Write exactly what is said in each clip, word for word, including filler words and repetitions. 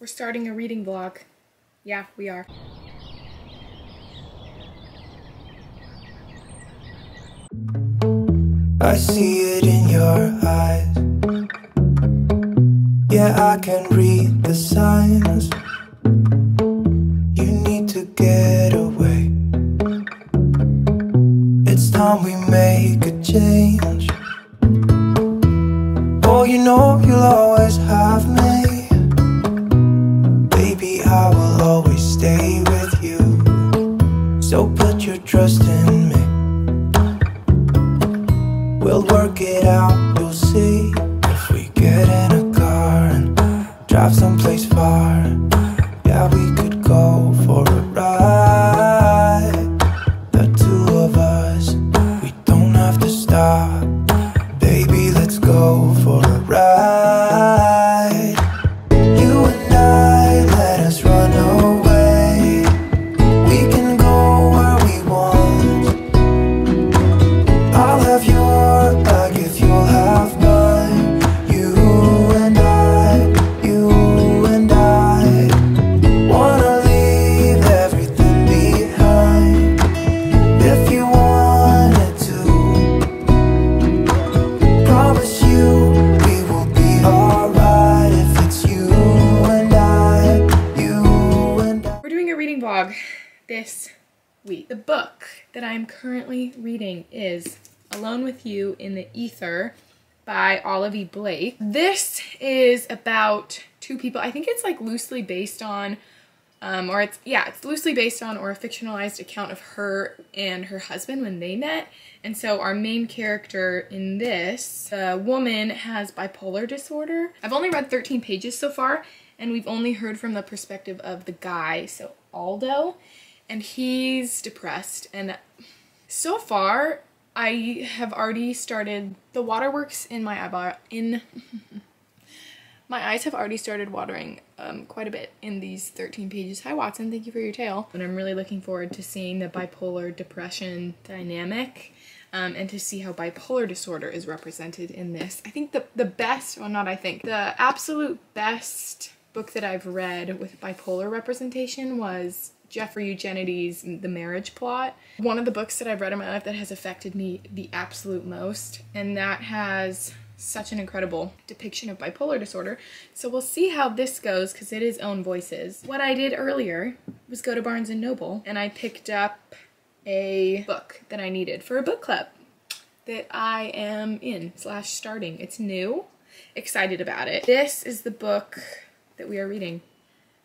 We're starting a reading vlog. Yeah, we are. I see it in your eyes. Yeah, I can read the signs. You need to get away. It's time we make a change. Oh, you know you'll always have me. Baby, I will always stay with you. So put your trust in me. We'll work it out, you'll see. If we get in a car and drive someplace far, yeah, we could go for a ride. The two of us, we don't have to stop. Baby, let's go for a ride. You and I, let us run away. We can go where we want. I'll have your this week. The book that I'm currently reading is Alone With You in the Ether by Olivie Blake. This is about two people. I think it's like loosely based on, um, or it's, yeah, it's loosely based on or a fictionalized account of her and her husband when they met. And so our main character in this, the woman, has bipolar disorder. I've only read thirteen pages so far, and we've only heard from the perspective of the guy, so Aldo. And he's depressed, and so far I have already started the waterworks in my eyeball in my eyes have already started watering um, quite a bit in these thirteen pages. Hi Watson, thank you for your tail. And I'm really looking forward to seeing the bipolar depression dynamic um, and to see how bipolar disorder is represented in this. I think the the best, well not I think, the absolute best book that I've read with bipolar representation was Jeffrey Eugenides' The Marriage Plot. One of the books that I've read in my life that has affected me the absolute most, and that has such an incredible depiction of bipolar disorder. So we'll see how this goes because it is Own Voices. What I did earlier was go to Barnes and Noble and I picked up a book that I needed for a book club that I am in slash starting. It's new, excited about it. This is the book that we are reading.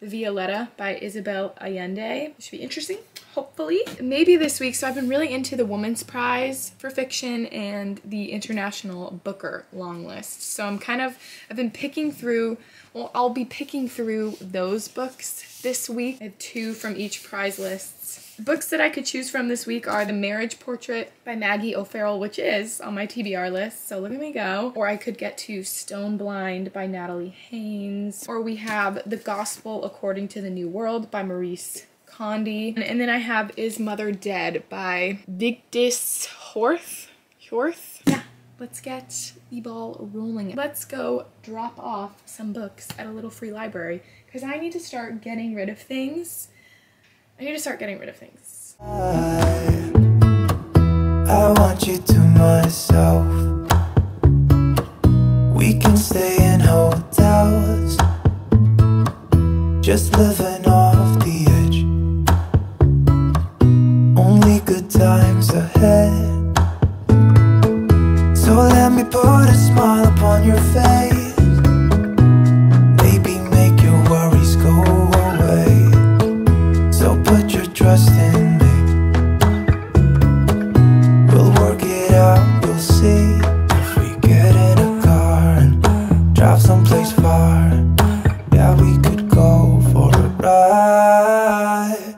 Violeta by Isabel Allende. Should be interesting, hopefully. Maybe this week, so I've been really into the Woman's Prize for fiction and the International Booker long list. So I'm kind of, I've been picking through, well, I'll be picking through those books this week. I have two from each prize lists. The books that I could choose from this week are The Marriage Portrait by Maggie O'Farrell, which is on my T B R list, so look at me go. Or I could get to Stone Blind by Natalie Haynes. Or we have The Gospel According to the New World by Maryse Conde. And, and then I have Is Mother Dead by Vigdis Hjorth? Hjorth? Yeah. Let's get the ball rolling. Let's go drop off some books at a little free library because I need to start getting rid of things. I need to start getting rid of things. I, I want you to myself. We can stay in hotels, just living off the edge. Only good times ahead. So let me put a smile upon your face. Maybe make your worries go away. So put your trust in me. We'll work it out, you'll see. If we get in a car and drive someplace far, yeah, we could go for a ride.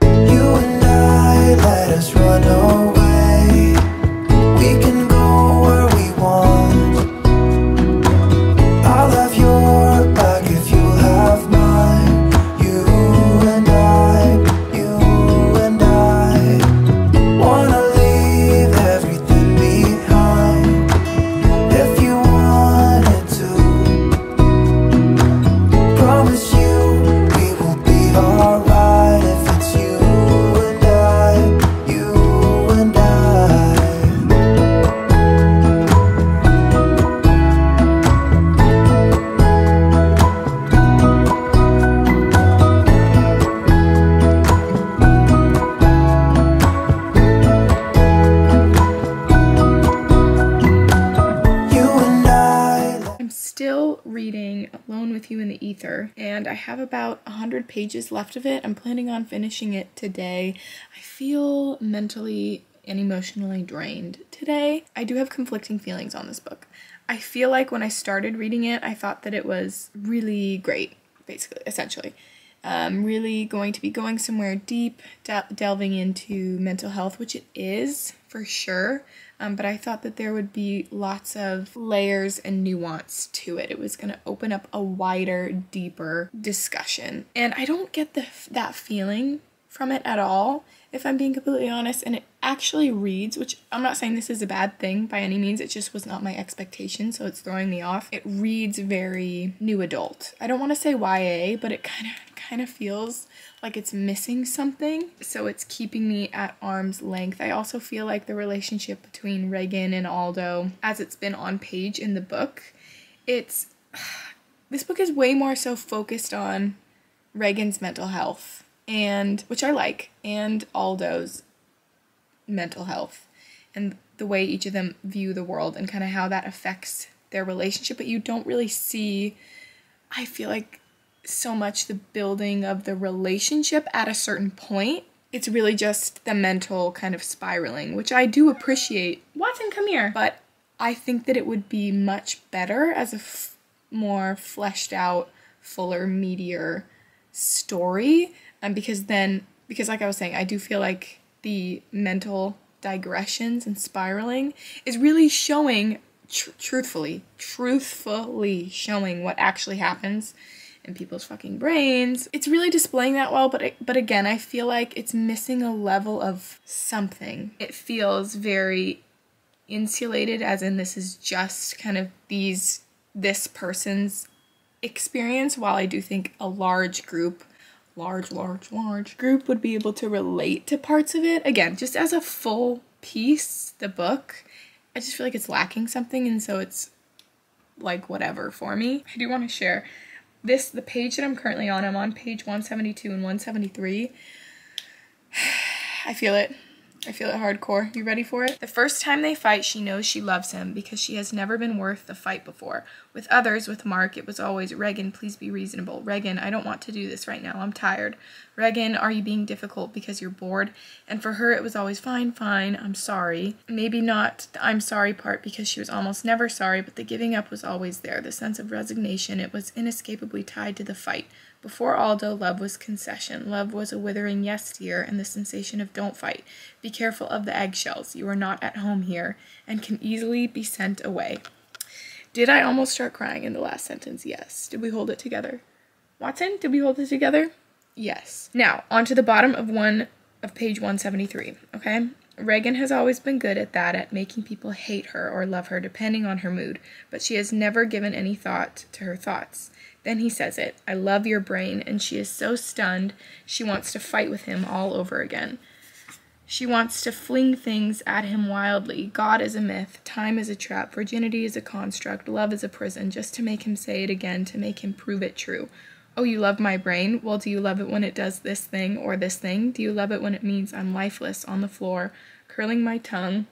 You and I, let us run away. We can go where we want. year, and I have about one hundred pages left of it. I'm planning on finishing it today. I feel mentally and emotionally drained today. I do have conflicting feelings on this book. I feel like when I started reading it, I thought that it was really great, basically, essentially. Um, really going to be going somewhere deep, de- delving into mental health, which it is for sure. Um, but I thought that there would be lots of layers and nuance to it. It was going to open up a wider, deeper discussion. And I don't get the, that feeling from it at all, if I'm being completely honest. And it actually reads, which I'm not saying this is a bad thing by any means, it just was not my expectation, so it's throwing me off. It reads very new adult. I don't want to say Y A, but it kind of kind of feels like it's missing something, so it's keeping me at arm's length. I also feel like the relationship between Reagan and Aldo, as it's been on page in the book, it's this book is way more so focused on Reagan's mental health, and which I like, and Aldo's mental health, and the way each of them view the world and kind of how that affects their relationship. But you don't really see, I feel like, so much the building of the relationship at a certain point. It's really just the mental kind of spiraling, which I do appreciate. Watson, come here. But I think that it would be much better as a f more fleshed out, fuller, meatier story. Um, because then, because like I was saying, I do feel like the mental digressions and spiraling is really showing, tr truthfully, truthfully showing what actually happens in people's fucking brains. It's really displaying that well, but it, but again, I feel like it's missing a level of something. It feels very insulated, as in this is just kind of these, this person's experience, while I do think a large group large, large, large group would be able to relate to parts of it. Again, just as a full piece, the book, I just feel like it's lacking something, and so it's like whatever for me. I do want to share this, the page that I'm currently on. I'm on page one seventy-two and one seventy-three. I feel it. I feel it hardcore. You ready for it? The first time they fight, she knows she loves him because she has never been worth the fight before. With others, with Mark, it was always, Reagan, please be reasonable. Reagan, I don't want to do this right now. I'm tired. Reagan, are you being difficult because you're bored? And for her, it was always, fine, fine, I'm sorry. Maybe not the I'm sorry part, because she was almost never sorry, but the giving up was always there. The sense of resignation, it was inescapably tied to the fight. Before Aldo, love was concession. Love was a withering yes, dear, and the sensation of don't fight. Be careful of the eggshells. You are not at home here and can easily be sent away. Did I almost start crying in the last sentence? Yes. Did we hold it together? Watson, did we hold it together? Yes. Now, onto the bottom of one of page one seventy-three, okay? Reagan has always been good at that, at making people hate her or love her, depending on her mood, but she has never given any thought to her thoughts. Then he says it, I love your brain, and she is so stunned she wants to fight with him all over again. She wants to fling things at him wildly. God is a myth, time is a trap, virginity is a construct, love is a prison, just to make him say it again, to make him prove it true. Oh, you love my brain? Well, do you love it when it does this thing or this thing? Do you love it when it means I'm lifeless on the floor, curling my tongue?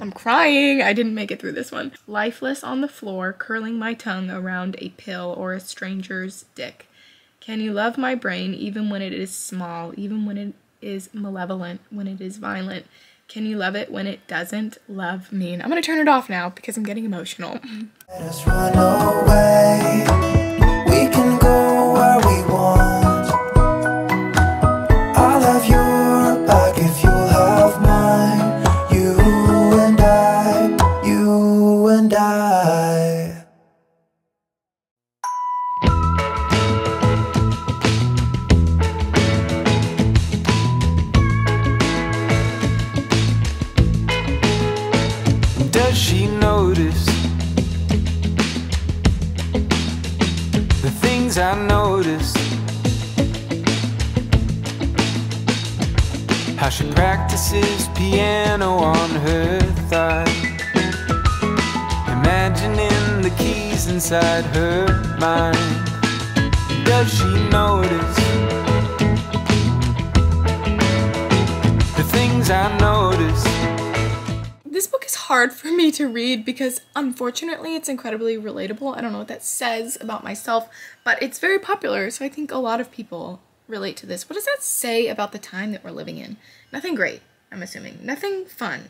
I'm crying. I didn't make it through this one. Lifeless on the floor, curling my tongue around a pill or a stranger's dick. Can you love my brain even when it is small, even when it is malevolent, when it is violent? Can you love it when it doesn't love me? And I'm going to turn it off now because I'm getting emotional. Let us run away. We can go where we want. I'll have your back if you'll have mine. I noticed how she practices piano on her thigh, imagining the keys inside her mind. Does she notice the things I noticed? This book is hard. hard for me to read because unfortunately it's incredibly relatable. I don't know what that says about myself, but it's very popular, so I think a lot of people relate to this. What does that say about the time that we're living in? Nothing great, I'm assuming. Nothing fun.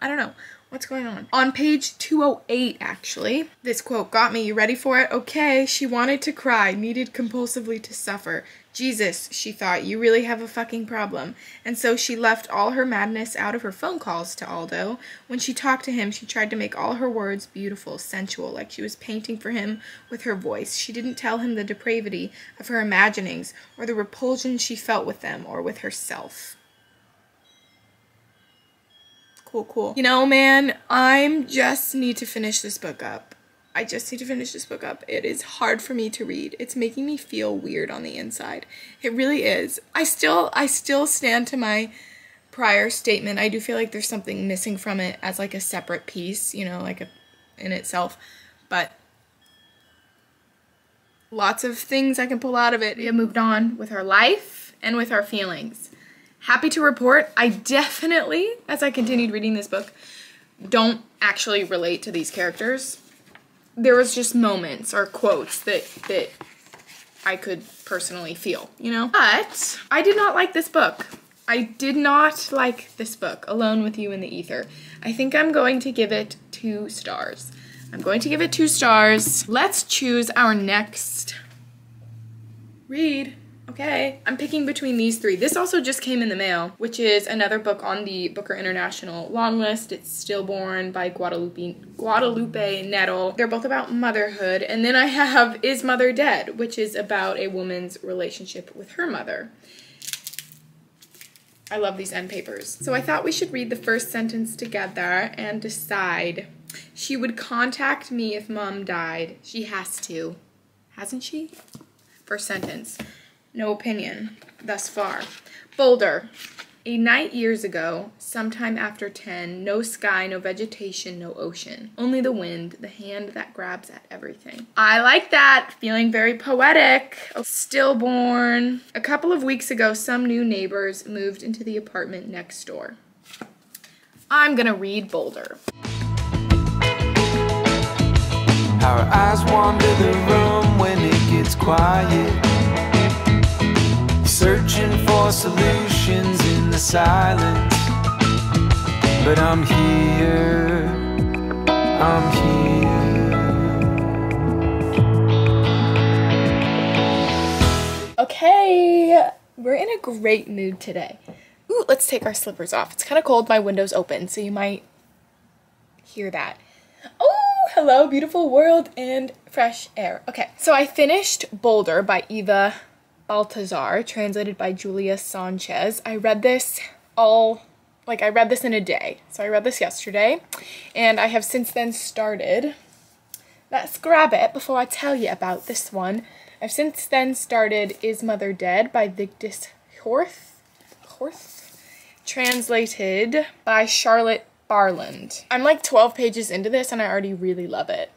I don't know. What's going on? On page two oh eight, actually, this quote got me. You ready for it? Okay, she wanted to cry, needed compulsively to suffer. Jesus, she thought, you really have a fucking problem. And so she left all her madness out of her phone calls to Aldo. When she talked to him, she tried to make all her words beautiful, sensual, like she was painting for him with her voice. She didn't tell him the depravity of her imaginings or the repulsion she felt with them or with herself. Cool, cool. You know, man, I'm just need to finish this book up. I just need to finish this book up. It is hard for me to read. It's making me feel weird on the inside. It really is. I still, I still stand to my prior statement. I do feel like there's something missing from it as like a separate piece, you know, like a, in itself, but lots of things I can pull out of it. We have moved on with our life and with our feelings. Happy to report, I definitely, as I continued reading this book, don't actually relate to these characters. There was just moments or quotes that, that I could personally feel, you know? But I did not like this book. I did not like this book, Alone With You in the Ether. I think I'm going to give it two stars. I'm going to give it two stars. Let's choose our next read. Okay, I'm picking between these three. This also just came in the mail, which is another book on the Booker International long list. It's Stillborn by Guadalupe, Guadalupe Nettel. They're both about motherhood. And then I have Is Mother Dead, which is about a woman's relationship with her mother. I love these end papers. So I thought we should read the first sentence together and decide. She would contact me if Mom died. She has to. Hasn't she? First sentence. No opinion thus far. Boulder. A night years ago, sometime after ten, no sky, no vegetation, no ocean. Only the wind, the hand that grabs at everything. I like that. Feeling very poetic. Stillborn. A couple of weeks ago, some new neighbors moved into the apartment next door. I'm gonna read Boulder. Our eyes wander the room when it gets quiet. Searching for solutions in the silence. But I'm here, I'm here. Okay, we're in a great mood today. Ooh, let's take our slippers off. It's kind of cold, my window's open, so you might hear that. Oh, hello, beautiful world and fresh air. Okay, so I finished Boulder by Eva Baltasar, translated by Julia Sanchez. I read this all, like I read this in a day. So I read this yesterday, and I have since then started. Let's grab it before I tell you about this one. I've since then started Is Mother Dead by Vigdis Hjorth, Hjorth, translated by Charlotte Barland. I'm like twelve pages into this, and I already really love it.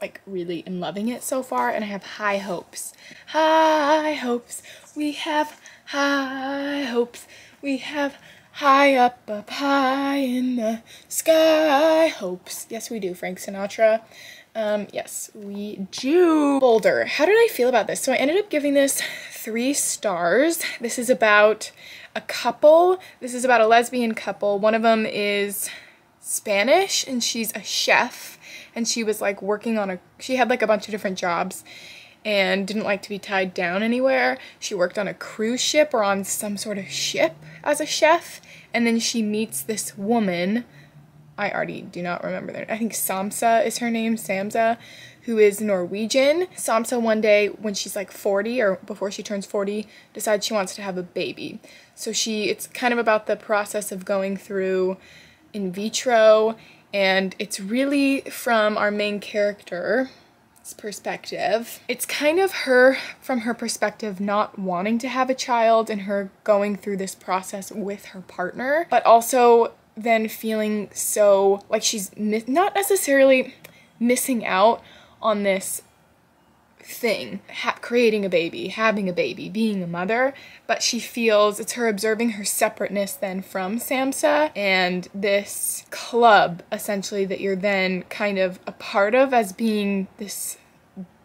Like, really am loving it so far, and I have high hopes. High hopes. We have high hopes. We have high up, up high in the sky hopes. Yes, we do, Frank Sinatra. Um, yes, we do. Boulder. How did I feel about this? So I ended up giving this three stars. This is about a couple. This is about a lesbian couple. One of them is Spanish, and she's a chef. And she was like working on a, she had like a bunch of different jobs and didn't like to be tied down anywhere. She worked on a cruise ship or on some sort of ship as a chef. And then she meets this woman, I already do not remember their name. I think Samsa is her name, Samsa, who is Norwegian. Samsa one day when she's like forty or before she turns forty, decides she wants to have a baby. So she, it's kind of about the process of going through in vitro. And it's really from our main character's perspective. It's kind of her, from her perspective, not wanting to have a child and her going through this process with her partner, but also then feeling so, like she's mi- not necessarily missing out on this thing, ha creating a baby, having a baby, being a mother, but she feels it's her observing her separateness then from SAMHSA and this club essentially that you're then kind of a part of as being this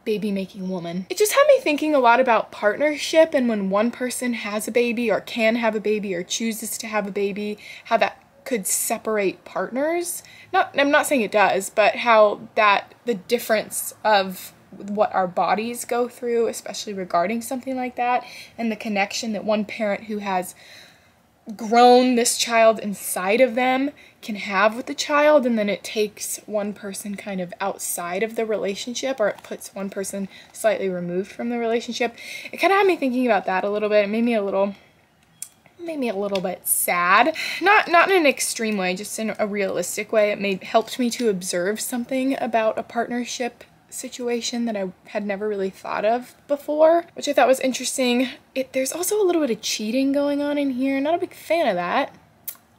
baby-making woman. It just had me thinking a lot about partnership and when one person has a baby or can have a baby or chooses to have a baby, how that could separate partners. Not, I'm not saying it does, but how that the difference of what our bodies go through, especially regarding something like that, and the connection that one parent who has grown this child inside of them can have with the child, and then it takes one person kind of outside of the relationship, or it puts one person slightly removed from the relationship. It kind of had me thinking about that a little bit. It made me a little made me a little bit sad. Not not in an extreme way, just in a realistic way. It made helped me to observe something about a partnership situation that I had never really thought of before, which I thought was interesting. It, there's also a little bit of cheating going on in here. Not a big fan of that.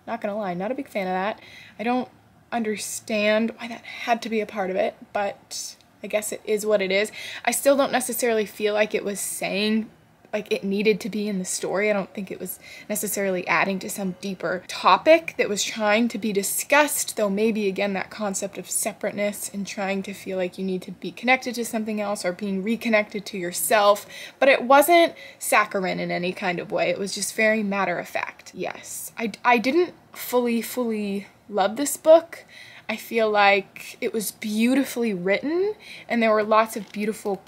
Not gonna lie, not a big fan of that. I don't understand why that had to be a part of it, but I guess it is what it is. I still don't necessarily feel like it was saying, like it needed to be in the story. I don't think it was necessarily adding to some deeper topic that was trying to be discussed, though maybe again that concept of separateness and trying to feel like you need to be connected to something else or being reconnected to yourself, but it wasn't saccharine in any kind of way. It was just very matter of fact. Yes, I, I didn't fully, fully love this book. I feel like it was beautifully written and there were lots of beautiful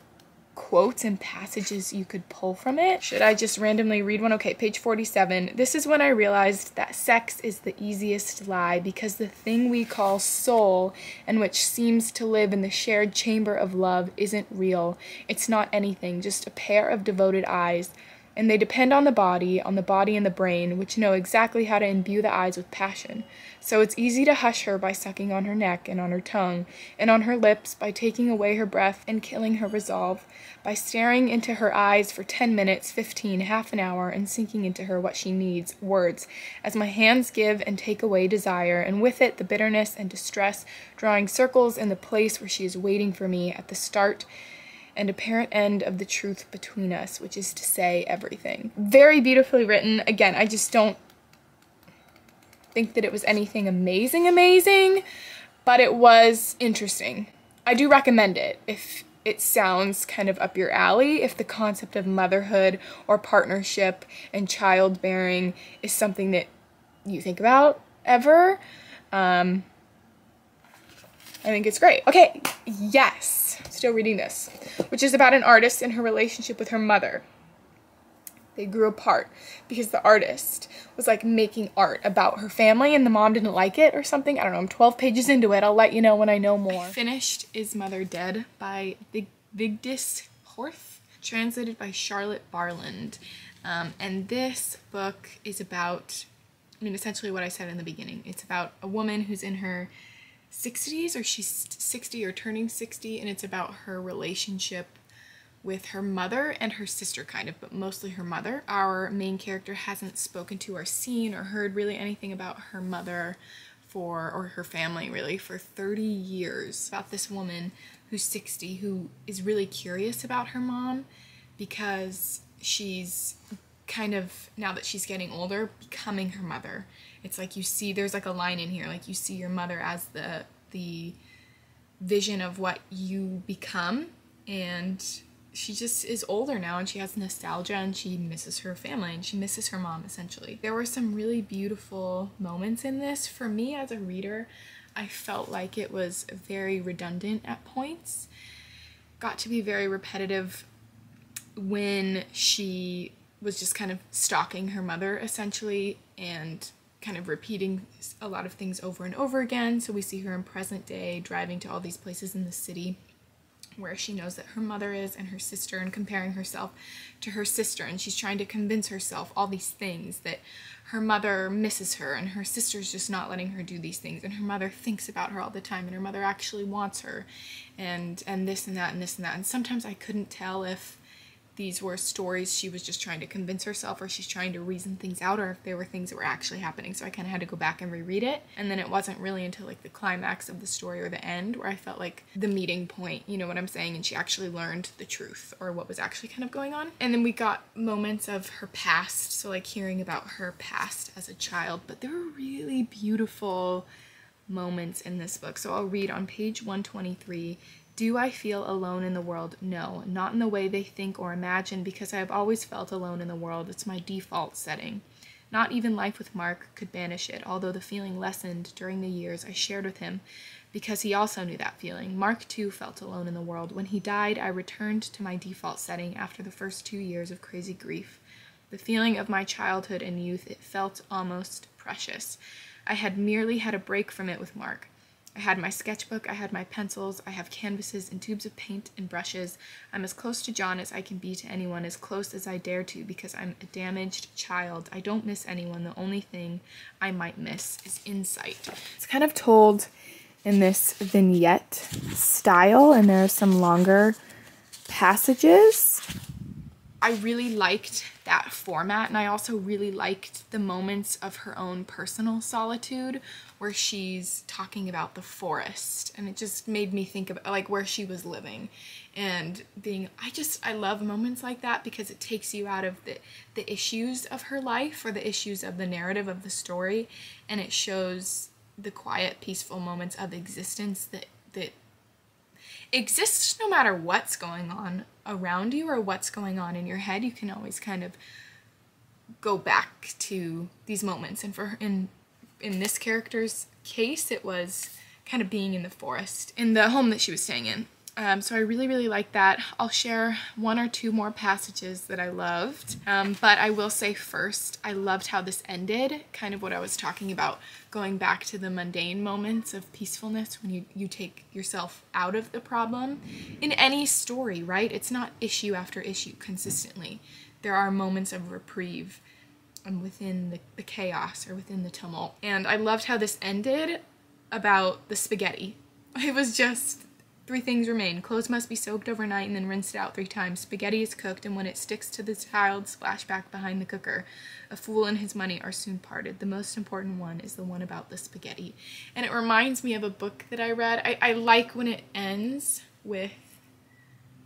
quotes and passages you could pull from it. Should I just randomly read one? Okay, page forty-seven. This is when I realized that sex is the easiest lie, because the thing we call soul and which seems to live in the shared chamber of love isn't real. It's not anything, just a pair of devoted eyes. And they depend on the body, on the body and the brain, which know exactly how to imbue the eyes with passion. So it's easy to hush her by sucking on her neck and on her tongue, and on her lips by taking away her breath and killing her resolve, by staring into her eyes for ten minutes, fifteen, half an hour, and sinking into her what she needs, words, as my hands give and take away desire, and with it the bitterness and distress, drawing circles in the place where she is waiting for me at the start and apparent end of the truth between us, which is to say everything. Very beautifully written. Again, I just don't think that it was anything amazing, amazing, but it was interesting. I do recommend it if it sounds kind of up your alley, if the concept of motherhood or partnership and childbearing is something that you think about ever. Um, I think it's great. Okay, yes, still reading this, which is about an artist and her relationship with her mother. They grew apart because the artist was like making art about her family and the mom didn't like it or something. I don't know, I'm twelve pages into it. I'll let you know when I know more. I finished Is Mother Dead by Vigdis Hjorth, translated by Charlotte Barland. Um, and this book is about, I mean, essentially what I said in the beginning. It's about a woman who's in her sixties, or she's sixty or turning sixty, and it's about her relationship with her mother and her sister, kind of, but mostly her mother. Our main character hasn't spoken to or seen or heard really anything about her mother for, or her family really, for thirty years. About this woman who's sixty who is really curious about her mom because she's kind of, now that she's getting older, becoming her mother. It's like you see, there's like a line in here, like you see your mother as the the vision of what you become, and she just is older now and she has nostalgia and she misses her family and she misses her mom essentially. There were some really beautiful moments in this. For me as a reader, I felt like it was very redundant at points. Got to be very repetitive when she was just kind of stalking her mother essentially and kind of repeating a lot of things over and over again. So we see her in present day driving to all these places in the city where she knows that her mother is and her sister, and comparing herself to her sister, and she's trying to convince herself all these things, that her mother misses her and her sister's just not letting her do these things, and her mother thinks about her all the time and her mother actually wants her, and and this and that and this and that. And sometimes I couldn't tell if these were stories she was just trying to convince herself, or she's trying to reason things out, or if they were things that were actually happening. So I kind of had to go back and reread it. And then it wasn't really until like the climax of the story or the end where I felt like the meeting point, you know what I'm saying? And she actually learned the truth or what was actually kind of going on. And then we got moments of her past. So like hearing about her past as a child, but there were really beautiful moments in this book. So I'll read on page one twenty-three. Do I feel alone in the world? No, not in the way they think or imagine, because I have always felt alone in the world. It's my default setting. Not even life with Mark could banish it, although the feeling lessened during the years I shared with him, because he also knew that feeling. Mark, too, felt alone in the world. When he died, I returned to my default setting after the first two years of crazy grief. The feeling of my childhood and youth, it felt almost precious. I had merely had a break from it with Mark. I had my sketchbook, I had my pencils, I have canvases and tubes of paint and brushes. I'm as close to John as I can be to anyone, as close as I dare to, because I'm a damaged child. I don't miss anyone. The only thing I might miss is insight. It's kind of told in this vignette style, and there are some longer passages. I really liked that format, and I also really liked the moments of her own personal solitude where she's talking about the forest, and it just made me think of like where she was living and being, I just, I love moments like that because it takes you out of the, the issues of her life or the issues of the narrative of the story, and it shows the quiet, peaceful moments of existence that, that exists no matter what's going on around you or what's going on in your head. You can always kind of go back to these moments, and for in in this character's case it was kind of being in the forest in the home that she was staying in. Um, so I really, really like that. I'll share one or two more passages that I loved, um, but I will say first, I loved how this ended, kind of what I was talking about, going back to the mundane moments of peacefulness when you, you take yourself out of the problem. In any story, right? It's not issue after issue consistently. There are moments of reprieve um, within the, the chaos or within the tumult. And I loved how this ended about the spaghetti. It was just... Three things remain. Clothes must be soaked overnight and then rinsed out three times. Spaghetti is cooked, and when it sticks to the child, splash back behind the cooker. A fool and his money are soon parted. The most important one is the one about the spaghetti. And it reminds me of a book that I read. I, I like when it ends with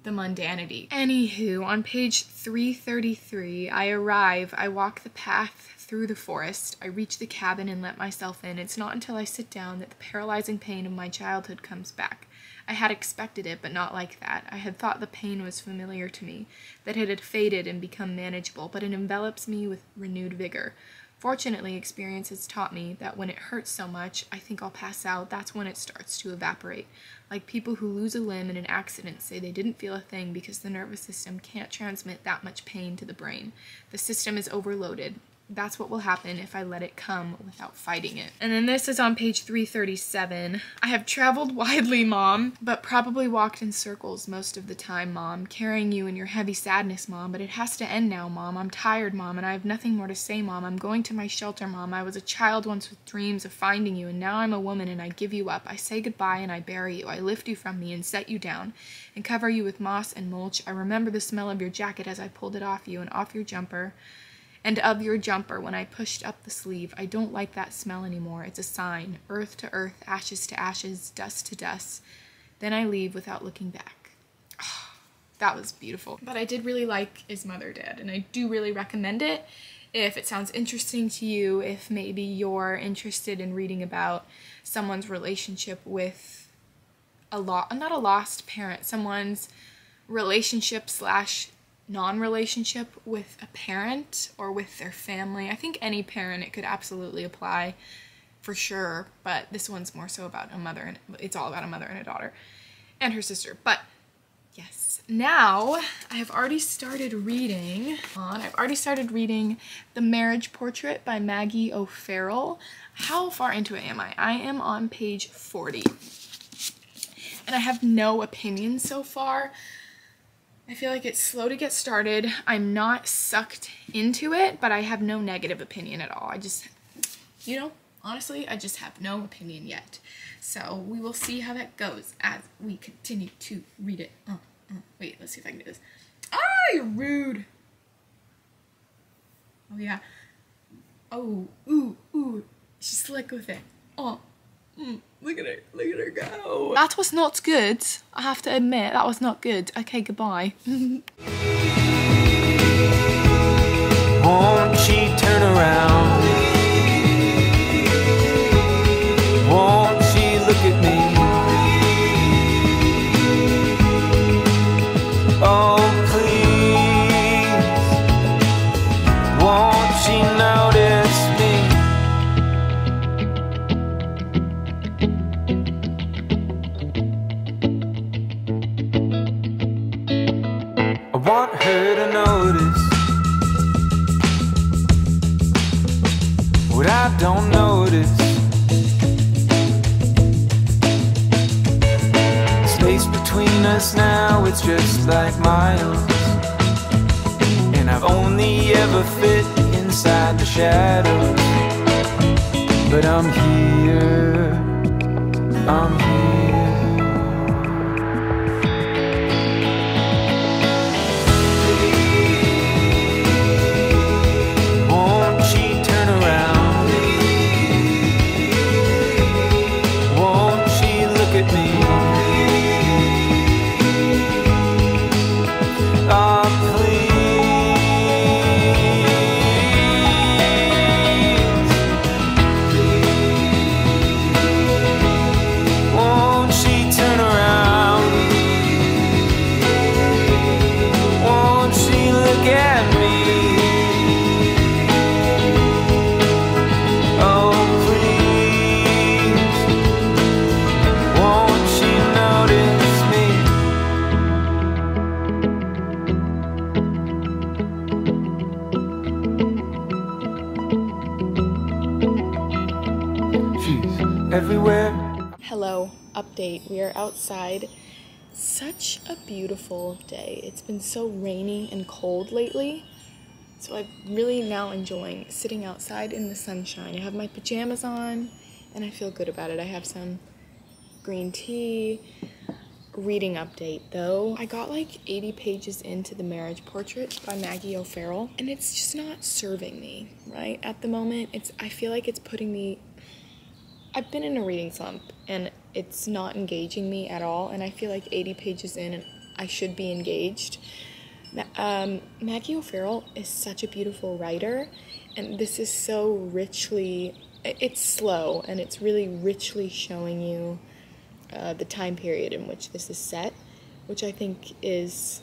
the mundanity. Anywho, on page three thirty-three, I arrive, I walk the path through the forest. I reach the cabin and let myself in. It's not until I sit down that the paralyzing pain of my childhood comes back. I had expected it, but not like that. I had thought the pain was familiar to me, that it had faded and become manageable, but it envelops me with renewed vigor. Fortunately, experience has taught me that when it hurts so much, I think I'll pass out, that's when it starts to evaporate. Like people who lose a limb in an accident say they didn't feel a thing because the nervous system can't transmit that much pain to the brain. The system is overloaded. That's what will happen if I let it come without fighting it. And then this is on page three thirty-seven. I have traveled widely, Mom, but probably walked in circles most of the time, Mom, carrying you in your heavy sadness, Mom, but it has to end now, Mom. I'm tired, Mom, and I have nothing more to say, Mom. I'm going to my shelter, Mom. I was a child once with dreams of finding you, and now I'm a woman and I give you up. I say goodbye and I bury you. I lift you from me and set you down and cover you with moss and mulch. I remember the smell of your jacket as I pulled it off you and off your jumper. And of your jumper when I pushed up the sleeve. I don't like that smell anymore. It's a sign. Earth to earth, ashes to ashes, dust to dust. Then I leave without looking back. Oh, that was beautiful. But I did really like Is Mother Dead, and I do really recommend it if it sounds interesting to you, if maybe you're interested in reading about someone's relationship with a lot, not a lost parent, someone's relationship slash non-relationship with a parent or with their family. I think any parent, it could absolutely apply for sure, but this one's more so about a mother, and it's all about a mother and a daughter and her sister. But yes, now I have already started reading on I've already started reading The Marriage Portrait by Maggie O'Farrell. How far into it am I? I am on page forty, and I have no opinion so far. I feel like it's slow to get started. I'm not sucked into it, but I have no negative opinion at all. I just, you know, honestly, I just have no opinion yet. So we will see how that goes as we continue to read it. Uh, uh, wait, let's see if I can do this. Ah! Oh, you're rude. Oh, yeah. Oh, ooh, oow. She's slick with it. Oh, mm, look at her. Look at her go. That was not good. I have to admit, that was not good. Okay, goodbye. Won't she turn around? Won't she look at me? Oh, please. Won't she notice me? I want her to notice what I don't notice. Space between us now, it's just like miles, and I've only ever fit inside the shadows. But I'm here, I'm here. Won't she turn around? We are outside. Such a beautiful day. It's been so rainy and cold lately, so I'm really now enjoying sitting outside in the sunshine. I have my pajamas on and I feel good about it. I have some green tea. Reading update though. I got like eighty pages into The Marriage Portrait by Maggie O'Farrell, and it's just not serving me right at the moment. It's I feel like it's putting me I've been in a reading slump and it's not engaging me at all, and I feel like eighty pages in and I should be engaged. Um, Maggie O'Farrell is such a beautiful writer, and this is so richly, it's slow and it's really richly showing you uh, the time period in which this is set, which I think is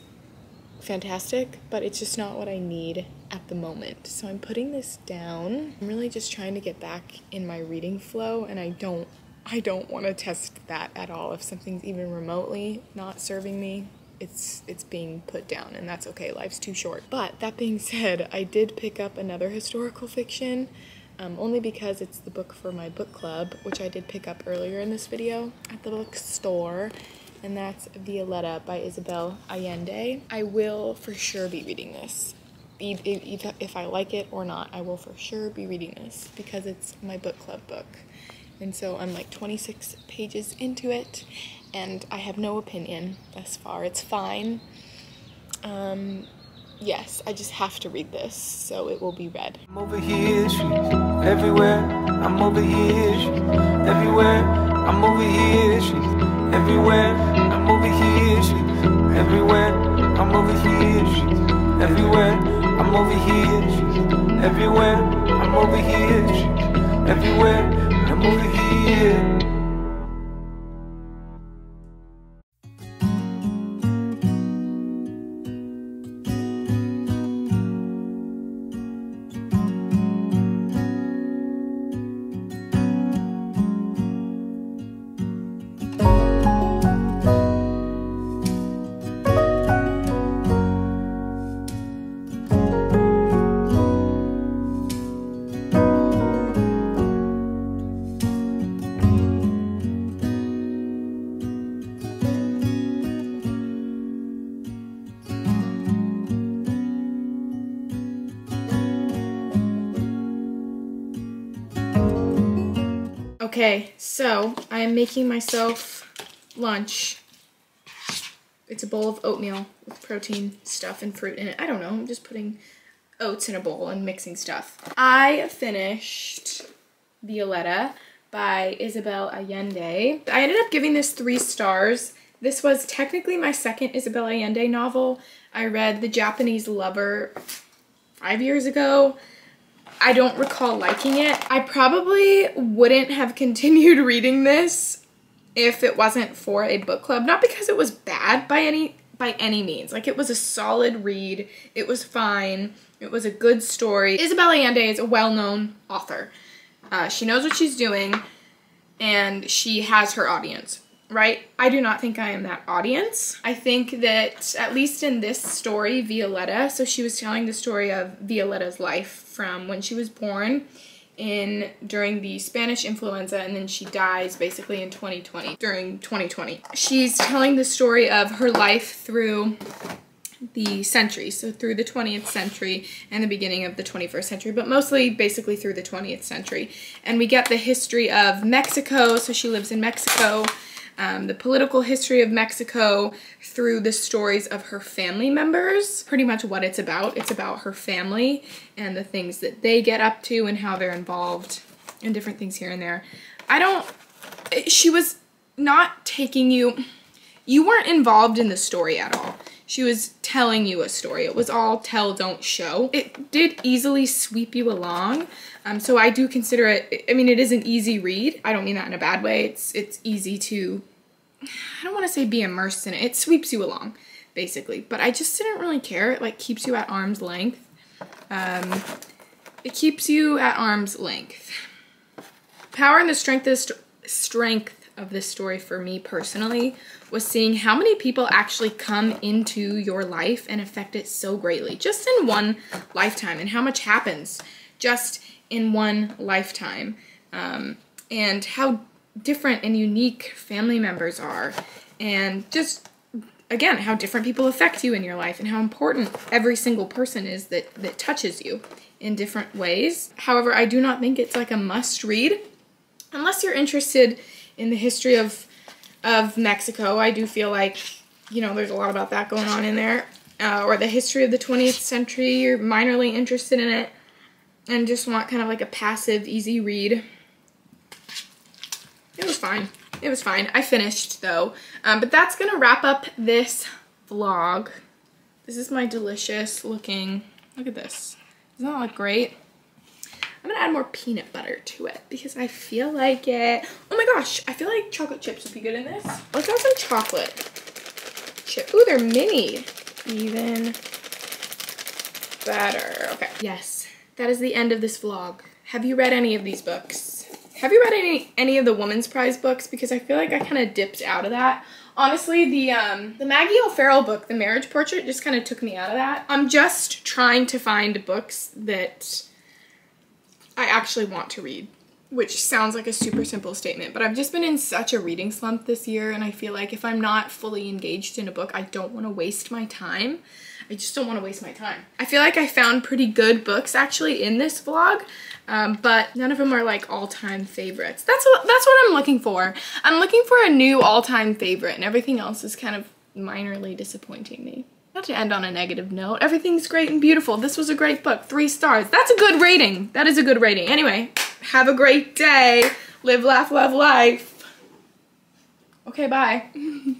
fantastic, but it's just not what I need at the moment. So I'm putting this down. I'm really just trying to get back in my reading flow, and I don't I don't want to test that at all. If something's even remotely not serving me, it's it's being put down, and that's okay. Life's too short. But that being said, I did pick up another historical fiction, um, only because it's the book for my book club, which I did pick up earlier in this video at the bookstore. And that's Violeta by Isabel Allende. I will for sure be reading this. If I like it or not, I will for sure be reading this because it's my book club book. And so I'm like twenty-six pages into it, and I have no opinion thus far. It's fine. Um, yes, I just have to read this, so it will be read. I'm over here, she's everywhere. I'm over here, she's everywhere. I'm over here, she's everywhere. I'm over here, she's everywhere. I'm over here, she's everywhere. I'm over here, everywhere. I'm over here, everywhere. I'm over here. Okay, so I am making myself lunch. It's a bowl of oatmeal with protein stuff and fruit in it. I don't know, I'm just putting oats in a bowl and mixing stuff. I finished Violeta by Isabel Allende. I ended up giving this three stars. This was technically my second Isabel Allende novel. I read The Japanese Lover five years ago. I don't recall liking it. I probably wouldn't have continued reading this if it wasn't for a book club. Not because it was bad by any by any means. Like, it was a solid read. It was fine. It was a good story. Isabel Allende is a well-known author. Uh, she knows what she's doing, and she has her audience, right? I do not think I am that audience. I think that, at least in this story, Violeta, so she was telling the story of Violeta's life from when she was born in during the Spanish influenza, and then she dies basically in twenty twenty, during twenty twenty. She's telling the story of her life through the centuries, so through the twentieth century and the beginning of the twenty-first century, but mostly basically through the twentieth century. And we get the history of Mexico, so she lives in Mexico, um, the political history of Mexico through the stories of her family members, pretty much what it's about. It's about her family and the things that they get up to and how they're involved and different things here and there. I don't, she was not taking you, you weren't involved in the story at all. She was telling you a story. It was all tell, don't show. It did easily sweep you along. Um, so I do consider it, I mean, it is an easy read. I don't mean that in a bad way. It's, it's easy to, I don't want to say be immersed in it. It sweeps you along, basically. But I just didn't really care. It, like, keeps you at arm's length. Um, it keeps you at arm's length. Power and the strength is strength. of this story for me personally was seeing how many people actually come into your life and affect it so greatly just in one lifetime, and how much happens just in one lifetime, um, and how different and unique family members are, and just again how different people affect you in your life and how important every single person is that that touches you in different ways. However, I do not think it's like a must read unless you're interested in the history of of Mexico. I do feel like, you know, there's a lot about that going on in there. Uh, or the history of the twentieth century, you're minorly interested in it and just want kind of like a passive, easy read. It was fine. It was fine. I finished, though. Um, but that's going to wrap up this vlog. This is my delicious looking... Look at this. Doesn't that look great? I'm gonna add more peanut butter to it because I feel like it. Oh my gosh, I feel like chocolate chips would be good in this. Let's add some chocolate chip. Ooh, they're mini. Even better. Okay. Yes, that is the end of this vlog. Have you read any of these books? Have you read any any of the Woman's Prize books? Because I feel like I kind of dipped out of that. Honestly, the um, the Maggie O'Farrell book, The Marriage Portrait, just kind of took me out of that. I'm just trying to find books that I actually want to read, which sounds like a super simple statement, but I've just been in such a reading slump this year, and I feel like if I'm not fully engaged in a book, I don't want to waste my time. I just don't want to waste my time. I feel like I found pretty good books actually in this vlog, um, but none of them are like all-time favorites. That's what, that's what I'm looking for. I'm looking for a new all-time favorite, and everything else is kind of minorly disappointing me. Not to end on a negative note. Everything's great and beautiful. This was a great book. Three stars. That's a good rating. That is a good rating. Anyway, have a great day. Live, laugh, love life. Okay, bye.